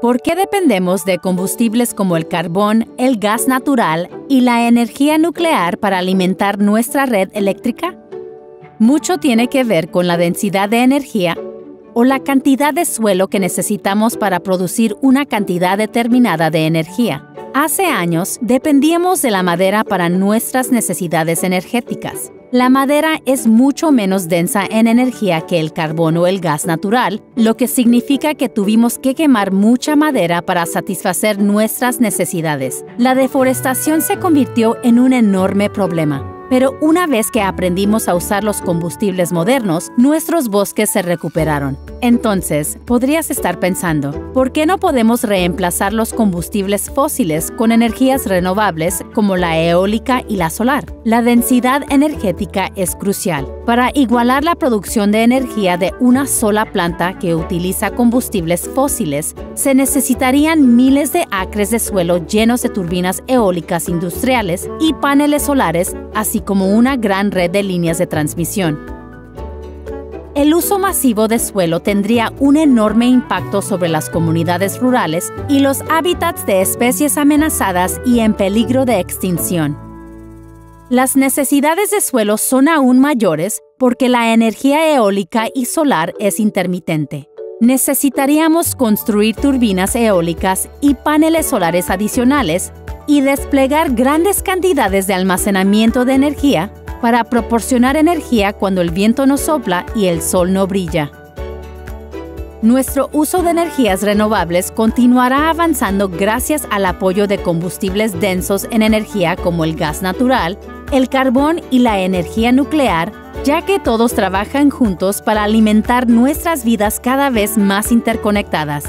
¿Por qué dependemos de combustibles como el carbón, el gas natural y la energía nuclear para alimentar nuestra red eléctrica? Mucho tiene que ver con la densidad de energía o la cantidad de suelo que necesitamos para producir una cantidad determinada de energía. Hace años, dependíamos de la madera para nuestras necesidades energéticas. La madera es mucho menos densa en energía que el carbón o el gas natural, lo que significa que tuvimos que quemar mucha madera para satisfacer nuestras necesidades. La deforestación se convirtió en un enorme problema. Pero una vez que aprendimos a usar los combustibles modernos, nuestros bosques se recuperaron. Entonces, podrías estar pensando, ¿por qué no podemos reemplazar los combustibles fósiles con energías renovables como la eólica y la solar? La densidad energética es crucial para igualar la producción de energía de una sola planta que utiliza combustibles fósiles. Se necesitarían miles de acres de suelo llenos de turbinas eólicas industriales y paneles solares, así como una gran red de líneas de transmisión. El uso masivo de suelo tendría un enorme impacto sobre las comunidades rurales y los hábitats de especies amenazadas y en peligro de extinción. Las necesidades de suelo son aún mayores porque la energía eólica y solar es intermitente. Necesitaríamos construir turbinas eólicas y paneles solares adicionales y desplegar grandes cantidades de almacenamiento de energía para proporcionar energía cuando el viento no sopla y el sol no brilla. Nuestro uso de energías renovables continuará avanzando gracias al apoyo de combustibles densos en energía como el gas natural, el carbón y la energía nuclear, ya que todos trabajan juntos para alimentar nuestras vidas cada vez más interconectadas.